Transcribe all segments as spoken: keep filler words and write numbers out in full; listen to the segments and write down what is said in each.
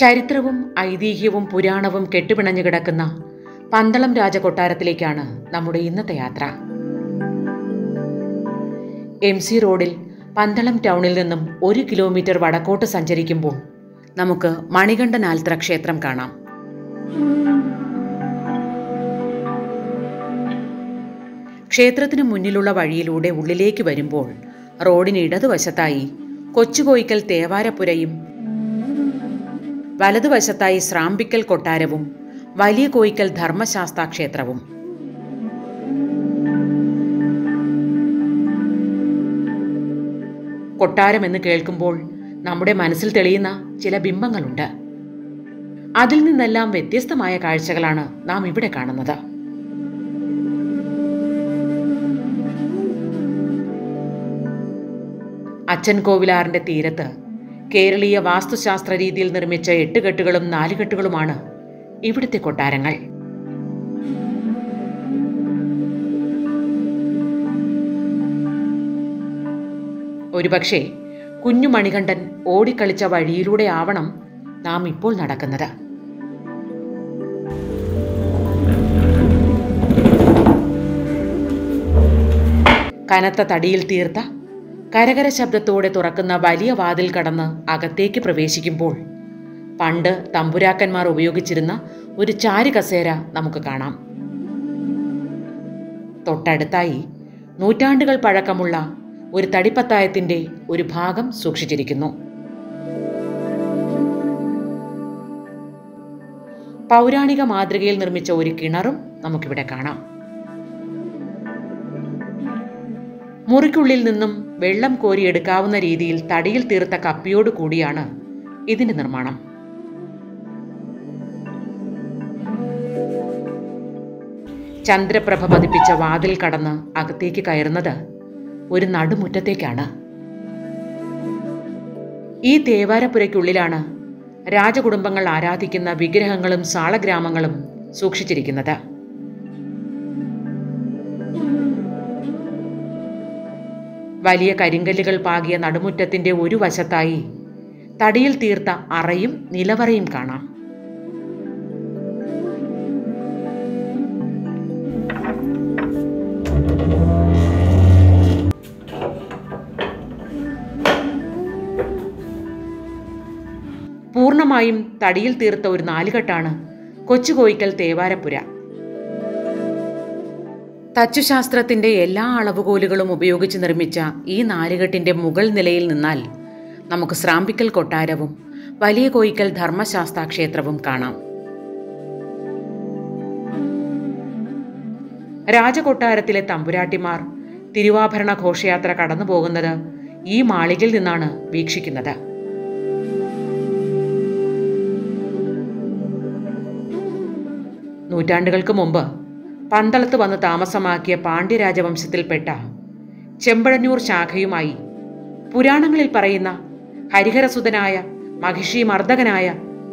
ചരിത്രവും ഐതിഹ്യവും പുരാണവും കെട്ടുപിണഞ്ഞു കിടക്കുന്ന പന്തളം രാജകൊട്ടാരത്തിലേക്കാണ് നമ്മുടെ ഇന്നത്തെ യാത്ര. എം സി റോഡിൽ പന്തളം ടൗണിൽ നിന്നും ഒരു കിലോമീറ്റർ വടക്കോട്ട് സഞ്ചരിക്കുമ്പോൾ നമുക്ക് മണികണ്ഠൻ ആൽത്തറ ക്ഷേത്രം കാണാം. ക്ഷേത്രത്തിന് മുന്നിലുള്ള വഴിയിലൂടെ ഉള്ളിലേക്ക് വരുമ്പോൾ റോഡിന് ഇടതുവശത്തായി കൊച്ചുകോയിക്കൽ തേവാരപ്പുരയും വലതുവശത്തായി സ്രാമ്പിക്കൽ കൊട്ടാരവും വലിയകോയിക്കൽ ധർമ്മശാസ്താ ക്ഷേത്രവും. കൊട്ടാരം എന്ന് കേൾക്കുമ്പോൾ നമ്മുടെ മനസ്സിൽ തെളിയുന്ന ചില ബിംബങ്ങളുണ്ട്. അതിൽ നിന്നെല്ലാം വ്യത്യസ്തമായ കാഴ്ചകളാണ് നാം ഇവിടെ കാണുന്നത്. അച്ചൻകോവിലാറിന്റെ തീരത്ത് കേരളീയ വാസ്തുശാസ്ത്ര രീതിയിൽ നിർമ്മിച്ച എട്ടുകെട്ടുകളും നാലുകെട്ടുകളുമാണ് ഇവിടുത്തെ കൊട്ടാരങ്ങൾ. ഒരുപക്ഷെ കുഞ്ഞു മണികണ്ഠൻ ഓടിക്കളിച്ച വഴിയിലൂടെ ആവണം നാം ഇപ്പോൾ നടക്കുന്നത്. കനത്ത തടിയിൽ തീർത്ത കരകര ശബ്ദത്തോടെ തുറക്കുന്ന വലിയ വാതിൽ കടന്ന് അകത്തേക്ക് പ്രവേശിക്കുമ്പോൾ പണ്ട് തമ്പുരാക്കന്മാർ ഉപയോഗിച്ചിരുന്ന ഒരു ചാരുകസേര നമുക്ക് കാണാം. തൊട്ടടുത്തായി നൂറ്റാണ്ടുകൾ പഴക്കമുള്ള ഒരു തടിപ്പത്തായത്തിൻ്റെ ഒരു ഭാഗം സൂക്ഷിച്ചിരിക്കുന്നു. പൗരാണിക മാതൃകയിൽ നിർമ്മിച്ച ഒരു കിണറും നമുക്കിവിടെ കാണാം. മുറിക്കുള്ളിൽ നിന്നും വെള്ളം കോരിയെടുക്കാവുന്ന രീതിയിൽ തടിയിൽ തീർത്ത കപ്പിയോട് കൂടിയാണ് ഇതിൻ്റെ നിർമ്മാണം. ചന്ദ്രപ്രഭ പതിപ്പിച്ച വാതിൽ കടന്ന് അകത്തേക്ക് കയറുന്നത് ഒരു നടുമുറ്റത്തേക്കാണ്. ഈ തേവാരപ്പുരയ്ക്കുള്ളിലാണ് രാജകുടുംബങ്ങൾ ആരാധിക്കുന്ന വിഗ്രഹങ്ങളും സാളഗ്രാമങ്ങളും സൂക്ഷിച്ചിരിക്കുന്നത്. വലിയ കരിങ്കല്ലുകൾ പാകിയ നടുമുറ്റത്തിൻ്റെ ഒരു വശത്തായി തടിയിൽ തീർത്ത അറയും നിലവറയും കാണാം. പൂർണ്ണമായും തടിയിൽ തീർത്ത ഒരു നാലുകെട്ടാണ് കൊച്ചുകോയിക്കൽ തേവാരപ്പുര. തച്ചുശാസ്ത്രത്തിന്റെ എല്ലാ അളവുകോലുകളും ഉപയോഗിച്ച് നിർമ്മിച്ച ഈ നാലുകെട്ടിന്റെ മുകൾ നിലയിൽ നിന്നാൽ നമുക്ക് സ്രാമ്പിക്കൽ കൊട്ടാരവും വലിയകോയിക്കൽ ധർമ്മശാസ്താ ക്ഷേത്രവും കാണാം. രാജകൊട്ടാരത്തിലെ തമ്പുരാട്ടിമാർ തിരുവാഭരണ ഘോഷയാത്ര കടന്നു പോകുന്നത് ഈ മാളികയിൽ നിന്നാണ് വീക്ഷിക്കുന്നത്. നൂറ്റാണ്ടുകൾക്ക് മുമ്പ് പന്തളത്ത് വന്ന് താമസമാക്കിയ പാണ്ഡ്യരാജവംശത്തിൽപ്പെട്ട ചെമ്പഴന്നൂർ ശാഖയുമായി പുരാണങ്ങളിൽ പറയുന്ന ഹരിഹരസുതനായ മഹിഷി മർദ്ദകനായ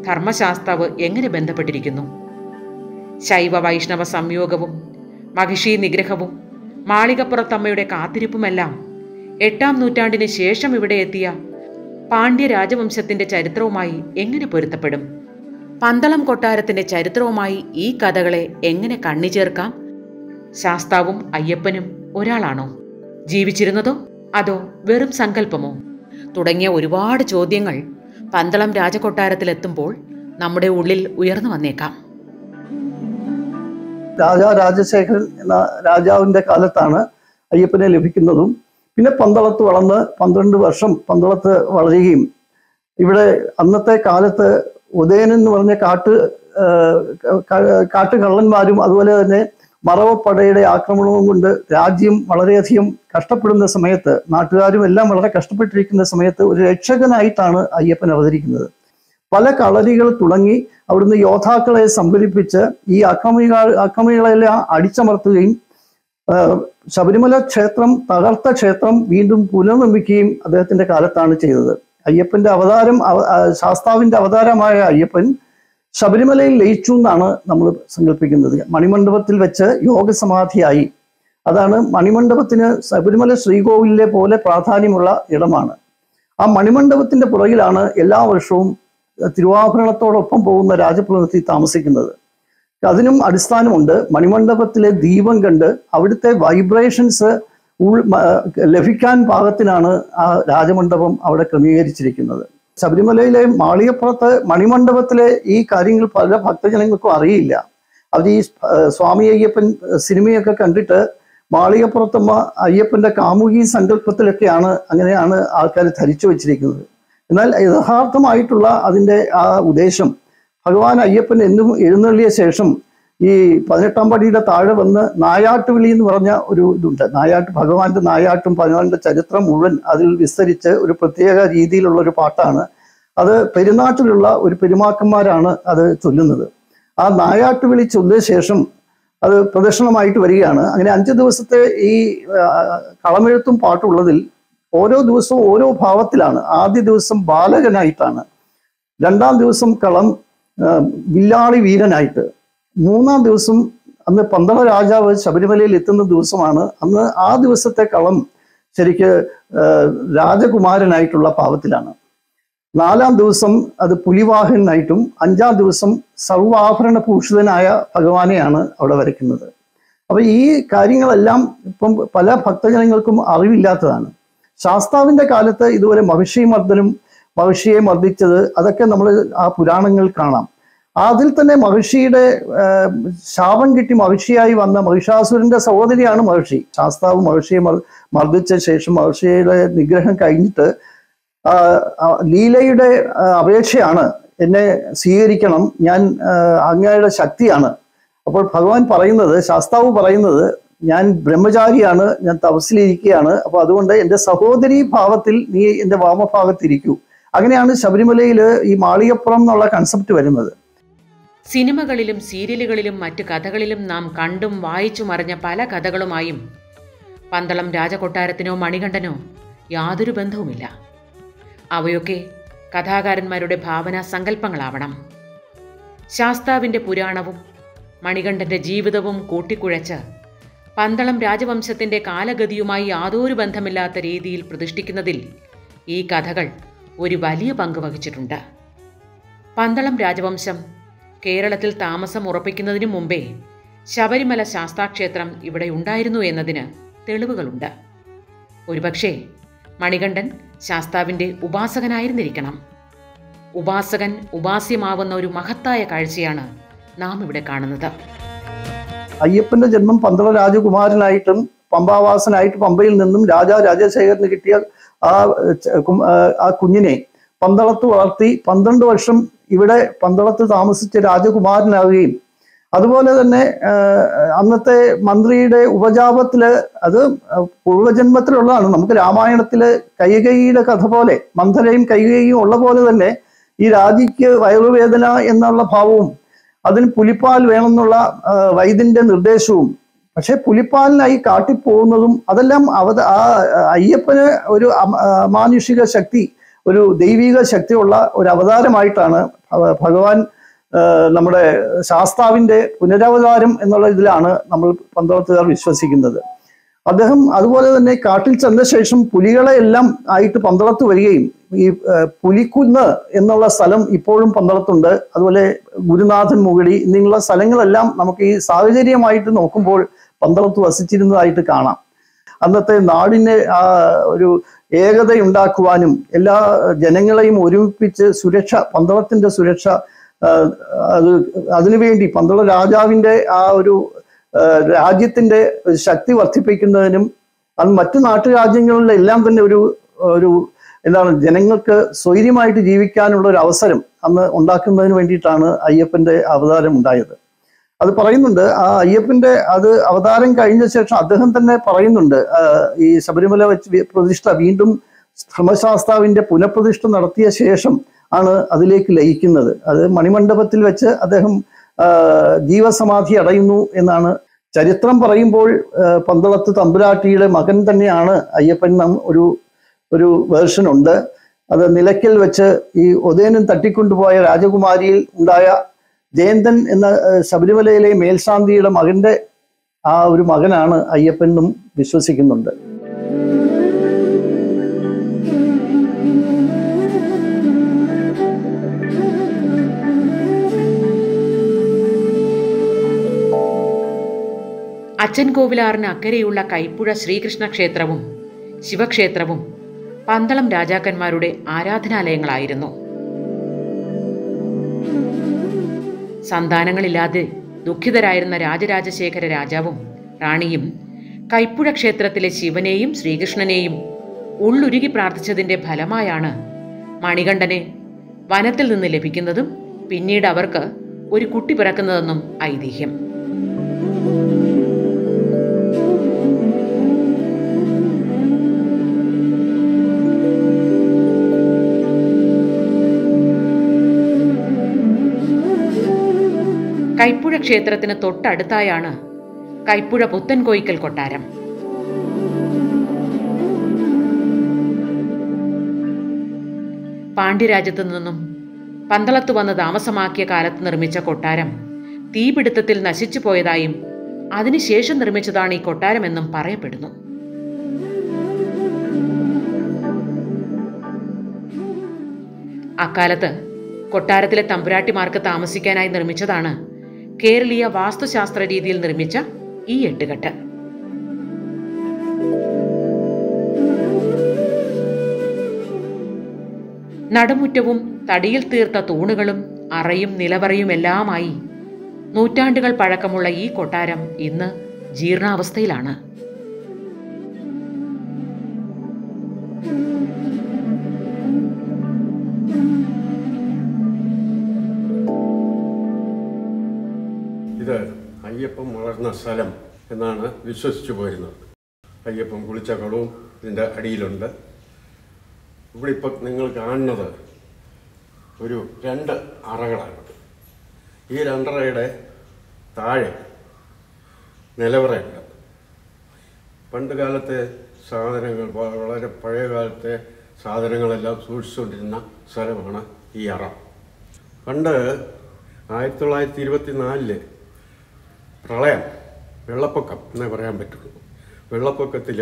ധർമ്മശാസ്താവ് എങ്ങനെ ബന്ധപ്പെട്ടിരിക്കുന്നു? ശൈവ വൈഷ്ണവ സംയോഗവും മഹിഷി നിഗ്രഹവും മാളികപ്പുറത്തമ്മയുടെ കാത്തിരിപ്പുമെല്ലാം എട്ടാം നൂറ്റാണ്ടിന് ശേഷം ഇവിടെ എത്തിയ പാണ്ഡ്യരാജവംശത്തിൻ്റെ ചരിത്രവുമായി എങ്ങനെ പൊരുത്തപ്പെടും? പന്തളം കൊട്ടാരത്തിൻ്റെ ചരിത്രവുമായി ഈ കഥകളെ എങ്ങനെ കണ്ണിചേർക്കാം? ശാസ്താവും അയ്യപ്പനും ഒരാളാണോ? ജീവിച്ചിരുന്നതോ അതോ വെറും സങ്കല്പമോ? തുടങ്ങിയ ഒരുപാട് ചോദ്യങ്ങൾ പന്തളം രാജകൊട്ടാരത്തിലെത്തുമ്പോൾ നമ്മുടെ ഉള്ളിൽ ഉയർന്നു വന്നേക്കാം. രാജാ രാജശേഖരൻ എന്ന രാജാവിൻ്റെ കാലത്താണ് അയ്യപ്പനെ ലഭിക്കുന്നതും പിന്നെ പന്തളത്ത് വളർന്ന് പന്ത്രണ്ട് വർഷം പന്തളത്ത് വളരുകയും ഇവിടെ അന്നത്തെ കാലത്ത് ഉദയൻ എന്ന് പറഞ്ഞ കാട്ട് കാട്ടുകള്ളന്മാരും അതുപോലെ തന്നെ മറവപ്പടയുടെ ആക്രമണവും കൊണ്ട് രാജ്യം വളരെയധികം കഷ്ടപ്പെടുന്ന സമയത്ത് നാട്ടുകാരും എല്ലാം വളരെ കഷ്ടപ്പെട്ടിരിക്കുന്ന സമയത്ത് ഒരു രക്ഷകനായിട്ടാണ് അയ്യപ്പൻ അവതരിക്കുന്നത്. പല കളരികൾ തുടങ്ങി അവിടുന്ന് യോദ്ധാക്കളെ സംഘടിപ്പിച്ച് ഈ അക്രമിക അക്രമികളെല്ലാം അടിച്ചമർത്തുകയും ശബരിമല ക്ഷേത്രം തകർത്ത ക്ഷേത്രം വീണ്ടും പുനർനിർമ്മിക്കുകയും അദ്ദേഹത്തിൻ്റെ കാലത്താണ് ചെയ്തത്. അയ്യപ്പന്റെ അവതാരം ശാസ്താവിന്റെ അവതാരമായ അയ്യപ്പൻ ശബരിമലയിൽ ലയിച്ചു എന്നാണ് നമ്മൾ സങ്കല്പിക്കുന്നത്. മണിമണ്ഡപത്തിൽ വെച്ച് യോഗസമാധിയായി. അതാണ് മണിമണ്ഡപത്തിന് ശബരിമല ശ്രീകോവിലിലെ പോലെ പ്രാധാന്യമുള്ള ഇടമാണ്. ആ മണിമണ്ഡപത്തിന്റെ പുറകിലാണ് എല്ലാ വർഷവും തിരുവാഭരണത്തോടൊപ്പം പോകുന്ന രാജപ്രതിനിധി താമസിക്കുന്നത്. അതിനും അടിസ്ഥാനമുണ്ട്. മണിമണ്ഡപത്തിലെ ദീപം കണ്ട് അവിടുത്തെ വൈബ്രേഷൻസ് ലഭിക്കാൻ പാകത്തിനാണ് ആ രാജമണ്ഡപം അവിടെ ക്രമീകരിച്ചിരിക്കുന്നത്. ശബരിമലയിലെ മാളികപ്പുറത്ത് മണിമണ്ഡപത്തിലെ ഈ കാര്യങ്ങൾ പല ഭക്തജനങ്ങൾക്കും അറിയില്ല. അവർ ഈ സ്വാമി അയ്യപ്പൻ സിനിമയൊക്കെ കണ്ടിട്ട് മാളികപ്പുറത്തമ്മ അയ്യപ്പൻ്റെ കാമുകി സങ്കല്പത്തിലൊക്കെയാണ് അങ്ങനെയാണ് ആൾക്കാർ ധരിച്ചു വച്ചിരിക്കുന്നത്. എന്നാൽ യഥാർത്ഥമായിട്ടുള്ള അതിൻ്റെ ആ ഉദ്ദേശം ഭഗവാൻ അയ്യപ്പൻ എന്നും എഴുന്നള്ളിയ ശേഷം ഈ പതിനെട്ടാം പടിയുടെ താഴെ വന്ന് നായാട്ട് വിളി എന്ന് പറഞ്ഞ ഒരു ഇതുണ്ട്. നായാട്ട് ഭഗവാന്റെ നായാട്ടും ഭഗവാന്റെ ചരിത്രം മുഴുവൻ അതിൽ വിസ്തരിച്ച് ഒരു പ്രത്യേക രീതിയിലുള്ള ഒരു പാട്ടാണ്. അത് പെരുന്നാട്ടിലുള്ള ഒരു പെരുമാക്കന്മാരാണ് അത് ചൊല്ലുന്നത്. ആ നായാട്ട് വിളി ചൊല്ലിയ ശേഷം അത് പ്രദക്ഷിണമായിട്ട് വരികയാണ്. അങ്ങനെ അഞ്ച് ദിവസത്തെ ഈ കളമെഴുത്തും പാട്ടുള്ളതിൽ ഓരോ ദിവസവും ഓരോ ഭാവത്തിലാണ്. ആദ്യ ദിവസം ബാലകനായിട്ടാണ്, രണ്ടാം ദിവസം കളം വില്ലാളി വീരനായിട്ട്, മൂന്നാം ദിവസം അന്ന് പന്തള രാജാവ് ശബരിമലയിൽ എത്തുന്ന ദിവസമാണ്. അന്ന് ആ ദിവസത്തെ കളം ശരിക്ക് രാജകുമാരനായിട്ടുള്ള ഭാവത്തിലാണ്. നാലാം ദിവസം അത് പുലിവാഹനായിട്ടും അഞ്ചാം ദിവസം സർവാഭരണ ഭൂഷിതനായ ഭഗവാനെയാണ് അവിടെ വരയ്ക്കുന്നത്. അപ്പം ഈ കാര്യങ്ങളെല്ലാം ഇപ്പം പല ഭക്തജനങ്ങൾക്കും അറിവില്ലാത്തതാണ്. ശാസ്താവിൻ്റെ കാലത്ത് ഇതുവരെ മഹിഷി മർദ്ദനം, മഹിഷിയെ മർദ്ദിച്ചത്, അതൊക്കെ നമ്മൾ ആ പുരാണങ്ങൾ കാണാം. അതിൽ തന്നെ മഹിഷിയുടെ ശാപം കിട്ടി മഹിഷിയായി വന്ന മഹിഷാസുരൻ്റെ സഹോദരിയാണ് മഹിഷി. ശാസ്താവ് മഹിഷിയെ മർദ്ദിച്ച ശേഷം മഹിഷിയുടെ നിഗ്രഹം കഴിഞ്ഞിട്ട് ലീലയുടെ അപേക്ഷയാണ്, എന്നെ സ്വീകരിക്കണം, ഞാൻ അങ്ങയുടെ ശക്തിയാണ്. അപ്പോൾ ഭഗവാൻ പറയുന്നത്, ശാസ്താവ് പറയുന്നത്, ഞാൻ ബ്രഹ്മചാരിയാണ്, ഞാൻ തപസ്സിലിരിക്കുകയാണ്, അപ്പോൾ അതുകൊണ്ട് എൻ്റെ സഹോദരീ ഭാവത്തിൽ നീ എൻ്റെ വാമഭാഗത്തിരിക്കൂ. അങ്ങനെയാണ് ശബരിമലയിൽ ഈ മാളികപ്പുറം എന്നുള്ള കൺസെപ്റ്റ് വരുന്നത്. സിനിമകളിലും സീരിയലുകളിലും മറ്റ് കഥകളിലും നാം കണ്ടും വായിച്ചും അറിഞ്ഞ പല കഥകളുമായും പന്തളം രാജകൊട്ടാരത്തിനോ മണികണ്ഠനോ യാതൊരു ബന്ധവുമില്ല. അവയൊക്കെ കഥാകാരന്മാരുടെ ഭാവനാ സങ്കല്പങ്ങളാവണം. ശാസ്താവിൻ്റെ പുരാണവും മണികണ്ഠൻ്റെ ജീവിതവും കൂട്ടിക്കുഴച്ച് പന്തളം രാജവംശത്തിൻ്റെ കാലഗതിയുമായി യാതൊരു ബന്ധമില്ലാത്ത രീതിയിൽ പ്രതിഷ്ഠിക്കുന്നതിൽ ഈ കഥകൾ ഒരു വലിയ പങ്ക് വഹിച്ചിട്ടുണ്ട്. പന്തളം രാജവംശം കേരളത്തിൽ താമസം ഉറപ്പിക്കുന്നതിന് മുമ്പേ ശബരിമല ശാസ്താക്ഷേത്രം ഇവിടെ ഉണ്ടായിരുന്നു എന്നതിന് തെളിവുകളുണ്ട്. ഒരുപക്ഷെ മണികണ്ഠൻ ശാസ്താവിൻ്റെ ഉപാസകനായിരുന്നിരിക്കണം. ഉപാസകൻ ഉപാസ്യമാവുന്ന ഒരു മഹത്തായ കാഴ്ചയാണ് നാം ഇവിടെ കാണുന്നത്. അയ്യപ്പൻ്റെ ജന്മം പന്തള രാജകുമാരനായിട്ടും പമ്പാവാസനായിട്ട് പമ്പയിൽ നിന്നും രാജാ രാജശേഖരന് കിട്ടിയ ആ ആ കുഞ്ഞിനെ പന്തളത്ത് വളർത്തി പന്ത്രണ്ട് വർഷം ഇവിടെ പന്തളത്ത് താമസിച്ച് രാജകുമാരനാവുകയും അതുപോലെ തന്നെ അന്നത്തെ മന്ത്രിയുടെ ഉപജാപത്തില്, അത് പൂർവ്വജന്മത്തിലുള്ളതാണ്, നമുക്ക് രാമായണത്തില് കൈകേയിയുടെ കഥ പോലെ മന്ധരയും കൈകേയിയും ഉള്ള പോലെ തന്നെ ഈ രാജിക്ക് വയറുവേദന എന്നുള്ള ഭാവവും അതിന് പുലിപ്പാൽ വേണമെന്നുള്ള വൈദ്യന്റെ നിർദ്ദേശവും, പക്ഷെ പുലിപ്പാലിനായി കാട്ടിപ്പോകുന്നതും, അതെല്ലാം അവ ആ അയ്യപ്പന് ഒരു അമാനുഷിക ശക്തി, ഒരു ദൈവിക ശക്തിയുള്ള ഒരു അവതാരമായിട്ടാണ് ഭഗവാൻ നമ്മുടെ ശാസ്താവിൻ്റെ പുനരവതാരം എന്നുള്ള ഇതിലാണ് നമ്മൾ പന്തളത്തുകാർ വിശ്വസിക്കുന്നത്. അദ്ദേഹം അതുപോലെ തന്നെ കാട്ടിൽ ചെന്ന ശേഷം പുലികളെ എല്ലാം ആയിട്ട് പന്തളത്ത് വരികയും ഈ പുലിക്കുന്ന് എന്നുള്ള സ്ഥലം ഇപ്പോഴും പന്തളത്തുണ്ട്. അതുപോലെ ഗുരുനാഥൻ മുകളി എന്നുള്ള സ്ഥലങ്ങളെല്ലാം നമുക്ക് ഈ സാഹചര്യമായിട്ട് നോക്കുമ്പോൾ പന്തളത്ത് വസിച്ചിരുന്നതായിട്ട് കാണാം. അന്നത്തെ നാടിനെ ആ ഒരു ഏകതയുണ്ടാക്കുവാനും എല്ലാ ജനങ്ങളെയും ഒരുമിപ്പിച്ച് സുരക്ഷ, പന്തളത്തിൻ്റെ സുരക്ഷ, അത് അതിനുവേണ്ടി പന്തള രാജാവിൻ്റെ ആ ഒരു രാജ്യത്തിൻ്റെ ശക്തി വർദ്ധിപ്പിക്കുന്നതിനും അത് മറ്റു നാട്ടുരാജ്യങ്ങളിലെല്ലാം തന്നെ ഒരു ഒരു എന്താണ് ജനങ്ങൾക്ക് സ്വൈര്യമായിട്ട് ജീവിക്കാനുള്ള ഒരു അവസരം അന്ന് ഉണ്ടാക്കുന്നതിന് വേണ്ടിയിട്ടാണ് അയ്യപ്പൻ്റെ അവതാരം ഉണ്ടായത്. അത് പറയുന്നുണ്ട്. ആ അയ്യപ്പൻ്റെ അത് അവതാരം കഴിഞ്ഞ ശേഷം അദ്ദേഹം തന്നെ പറയുന്നുണ്ട്, ഈ ശബരിമല വെച്ച് പ്രതിഷ്ഠ വീണ്ടും ധർമ്മശാസ്താവിൻ്റെ പുനഃപ്രതിഷ്ഠ നടത്തിയ ശേഷം ആണ് അതിലേക്ക് ലയിക്കുന്നത്. അത് മണിമണ്ഡപത്തിൽ വെച്ച് അദ്ദേഹം ജീവസമാധി അടയുന്നു എന്നാണ് ചരിത്രം പറയുമ്പോൾ. പന്തളത്ത് തമ്പുരാട്ടിയുടെ മകൻ തന്നെയാണ് അയ്യപ്പൻ എന്ന ഒരു ഒരു വേർഷനുണ്ട്. അത് നിലയ്ക്കൽ വെച്ച് ഈ ഉദയനൻ തട്ടിക്കൊണ്ടുപോയ രാജകുമാരിയിൽ ഉണ്ടായ ജയന്തൻ എന്ന ശബരിമലയിലെ മേൽശാന്തിയുടെ മകൻ്റെ ആ ഒരു മകനാണ് അയ്യപ്പൻ എന്നും വിശ്വസിക്കുന്നുണ്ട്. അച്ചൻകോവിലാറിന് അക്കരെയുള്ള കൈപ്പുഴ ശ്രീകൃഷ്ണ ക്ഷേത്രവും ശിവക്ഷേത്രവും പന്തളം രാജാക്കന്മാരുടെ ആരാധനാലയങ്ങളായിരുന്നു. സന്താനങ്ങളില്ലാതെ ദുഃഖിതരായിരുന്ന രാജരാജശേഖര രാജാവും റാണിയും കൈപ്പുഴ ക്ഷേത്രത്തിലെ ശിവനെയും ശ്രീകൃഷ്ണനെയും ഉള്ളുരുകി പ്രാർത്ഥിച്ചതിൻ്റെ ഫലമായാണ് മണികണ്ഠനെ വനത്തിൽ നിന്ന് ലഭിക്കുന്നതും പിന്നീട് അവർക്ക് ഒരു കുട്ടി പിറക്കുന്നതെന്നും ഐതിഹ്യം. കൈപ്പുഴ ക്ഷേത്രത്തിന് തൊട്ടടുത്തായാണ് കൈപ്പുഴ പുത്തൻകോയിക്കൽ കൊട്ടാരം. പാണ്ഡ്യരാജ്യത്തു നിന്നും പന്തളത്ത് വന്ന് താമസമാക്കിയ കാലത്ത് നിർമ്മിച്ച കൊട്ടാരം തീപിടുത്തത്തിൽ നശിച്ചു പോയതായും അതിനുശേഷം നിർമ്മിച്ചതാണ് ഈ കൊട്ടാരമെന്നും പറയപ്പെടുന്നു. അക്കാലത്ത് കൊട്ടാരത്തിലെ തമ്പുരാട്ടിമാർക്ക് താമസിക്കാനായി നിർമ്മിച്ചതാണ് കേരളീയ വാസ്തുശാസ്ത്ര രീതിയിൽ നിർമ്മിച്ച ഈ എട്ടുകെട്ട്. നടുമുറ്റവും തടിയിൽ തീർത്ത തൂണുകളും അറയും നിലവറയും എല്ലാമായി നൂറ്റാണ്ടുകൾ പഴക്കമുള്ള ഈ കൊട്ടാരം ഇന്ന് ജീർണാവസ്ഥയിലാണ്. ഇത് അയ്യപ്പൻ വളർന്ന സ്ഥലം എന്നാണ് വിശ്വസിച്ചു പോയിരുന്നത്. അയ്യപ്പൻ കുളിച്ച കുളവും ഇതിൻ്റെ അടിയിലുണ്ട്. ഇവിടെ ഇപ്പം നിങ്ങൾ കാണുന്നത് ഒരു രണ്ട് അറകളാണ്. ഈ രണ്ടറയുടെ താഴെ നിലവറയുണ്ട്. പണ്ട് കാലത്തെ സാധനങ്ങൾ, വളരെ പഴയ കാലത്തെ സാധനങ്ങളെല്ലാം സൂക്ഷിച്ചുകൊണ്ടിരുന്ന സ്ഥലമാണ് ഈ അറ. പണ്ട് ആയിരത്തി തൊള്ളായിരത്തി ഇരുപത്തി നാലില് പ്രളയം, വെള്ളപ്പൊക്കം എന്നേ പറയാൻ പറ്റുള്ളൂ. വെള്ളപ്പൊക്കത്തിൽ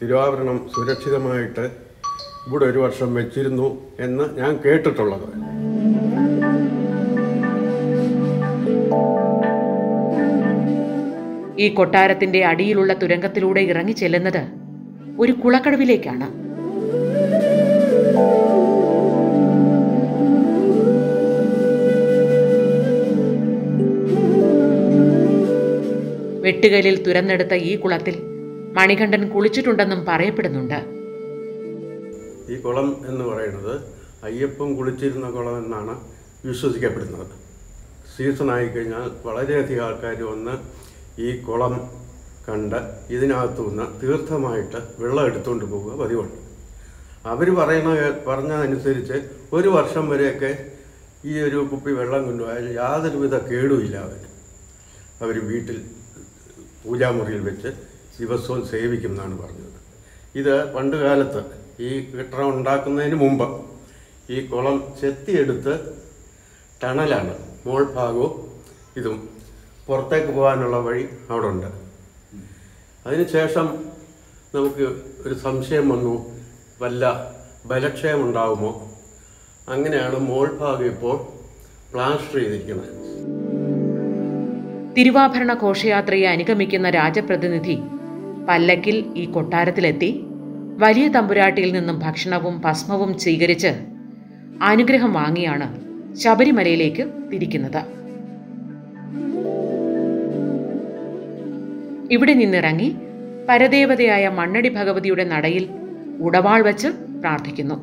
തിരുവാഭരണം സുരക്ഷിതമായിട്ട് ഇവിടെ ഒരു വർഷം വെച്ചിരുന്നു എന്ന് ഞാൻ കേട്ടിട്ടുള്ളത്. ഈ കൊട്ടാരത്തിന്റെ അടിയിലുള്ള തുരങ്കത്തിലൂടെ ഇറങ്ങി ചെല്ലുന്നത് ഒരു കുളക്കടവിലേക്കാണ്. വെട്ടുകലിൽ തുരന്നെടുത്ത ഈ കുളത്തിൽ മണികണ്ഠൻ കുളിച്ചിട്ടുണ്ടെന്നും പറയപ്പെടുന്നുണ്ട്. ഈ കുളം എന്ന് പറയുന്നത് അയ്യപ്പൻ കുളിച്ചിരുന്ന കുളം എന്നാണ് വിശ്വസിക്കപ്പെടുന്നത്. സീസൺ ആയിക്കഴിഞ്ഞാൽ വളരെയധികം ആൾക്കാർ വന്ന് ഈ കുളം കണ്ട് ഇതിനകത്തു നിന്ന് തീർത്ഥമായിട്ട് വെള്ളം എടുത്തുകൊണ്ട് പോവുക പതിവുണ്ട്. അവർ പറയണ പറഞ്ഞതനുസരിച്ച് ഒരു വർഷം വരെയൊക്കെ ഈ ഒരു കുപ്പി വെള്ളം കൊണ്ടുപോയാൽ യാതൊരുവിധ കേടുമില്ല. അവർ അവർ വീട്ടിൽ പൂജാമുറിയിൽ വെച്ച് ദിവസവും സേവിക്കുമെന്നാണ് പറഞ്ഞത്. ഇത് പണ്ട് കാലത്ത് ഈ കെട്ടിടം ഉണ്ടാക്കുന്നതിന് മുമ്പ് ഈ കുളം ചെത്തിയെടുത്ത് ടണലാണ്, മോൾ ഭാഗവും ഇതും പുറത്തേക്ക് പോകാനുള്ള വഴി അവിടെ ഉണ്ട്. അതിനുശേഷം നമുക്ക് ഒരു സംശയം വന്നു, വല്ല ബലക്ഷയം ഉണ്ടാകുമോ. അങ്ങനെയാണ് മോൾ ഭാഗം ഇപ്പോൾ പ്ലാസ്റ്റർ ചെയ്തിരിക്കുന്നത്. തിരുവാഭരണ ഘോഷയാത്രയെ അനുഗമിക്കുന്ന രാജപ്രതിനിധി പല്ലക്കിൽ ഈ കൊട്ടാരത്തിലെത്തി വലിയ തമ്പുരാട്ടിയിൽ നിന്നും ഭക്ഷണവും ഭസ്മവും സ്വീകരിച്ച് അനുഗ്രഹം വാങ്ങിയാണ് ശബരിമലയിലേക്ക് തിരിക്കുന്നത്. ഇവിടെ നിന്നിറങ്ങി പരദേവതയായ മണ്ണടി ഭഗവതിയുടെ നടയിൽ ഉടവാൾ വച്ച് പ്രാർത്ഥിക്കുന്നു.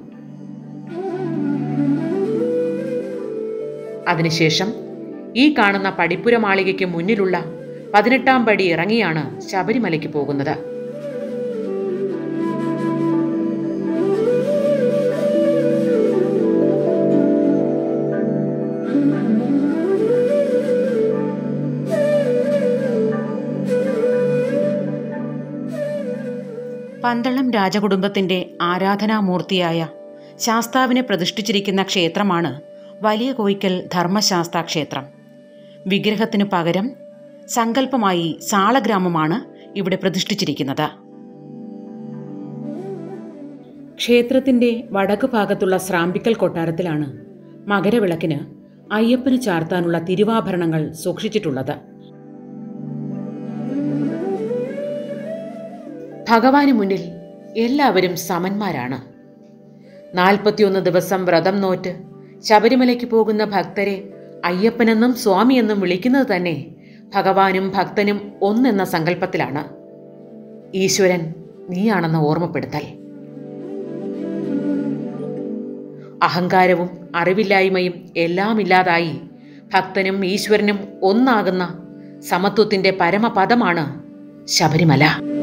അതിനുശേഷം ഈ കാണുന്ന പടിപ്പുര മാളികയ്ക്ക് മുന്നിലുള്ള പതിനെട്ടാം പടി ഇറങ്ങിയാണ് ശബരിമലയ്ക്ക് പോകുന്നത്. പന്തളം രാജകുടുംബത്തിൻ്റെ ആരാധനാമൂർത്തിയായ ശാസ്താവിനെ പ്രതിഷ്ഠിച്ചിരിക്കുന്ന ക്ഷേത്രമാണ് വലിയകോയിക്കൽ ധർമ്മശാസ്താ ക്ഷേത്രം. വിഗ്രഹത്തിനു പകരം സങ്കല്പമായി സാളഗ്രാമമാണ് ഇവിടെ പ്രതിഷ്ഠിച്ചിരിക്കുന്നത്. ക്ഷേത്രത്തിൻ്റെ വടക്ക് ഭാഗത്തുള്ള സ്രാമ്പിക്കൽ കൊട്ടാരത്തിലാണ് മകരവിളക്കിന് അയ്യപ്പന് ചാർത്താനുള്ള തിരുവാഭരണങ്ങൾ സൂക്ഷിച്ചിട്ടുള്ളത്. ഭഗവാന് മുന്നിൽ എല്ലാവരും സമന്മാരാണ്. നാൽപ്പത്തിയൊന്ന് ദിവസം വ്രതം നോറ്റ് ശബരിമലയ്ക്ക് പോകുന്ന ഭക്തരെ അയ്യപ്പനെന്നും സ്വാമിയെന്നും വിളിക്കുന്നത് തന്നെ ഭഗവാനും ഭക്തനും ഒന്നെന്ന സങ്കല്പത്തിലാണ്. ഈശ്വരൻ നീയാണെന്ന ഓർമ്മപ്പെടുത്തൽ. അഹങ്കാരവും അറിവില്ലായ്മയും എല്ലാം ഇല്ലാതായി ഭക്തനും ഈശ്വരനും ഒന്നാകുന്ന സമത്വത്തിൻ്റെ പരമപദമാണ് ശബരിമല.